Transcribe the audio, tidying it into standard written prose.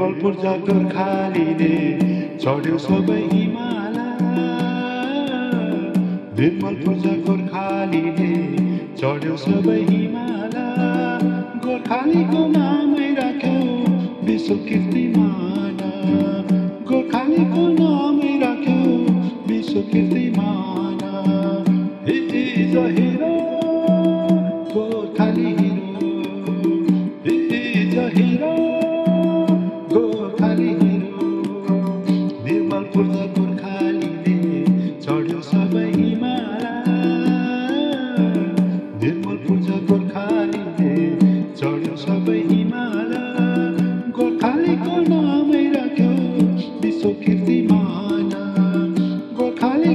बोलपुर जा गोर्खालीले चढ्यो सबै हिमाला बोलपुर जा गोर्खालीले चढ्यो सबै हिमाला गोर्खालीको नामै राख्यौ विश्व कीर्तिमाना गोर्खालीको नामै राख्यौ विश्व कीर्तिमाना is a hero Gorkhali Gourkhali